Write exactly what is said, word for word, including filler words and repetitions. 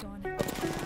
Gone.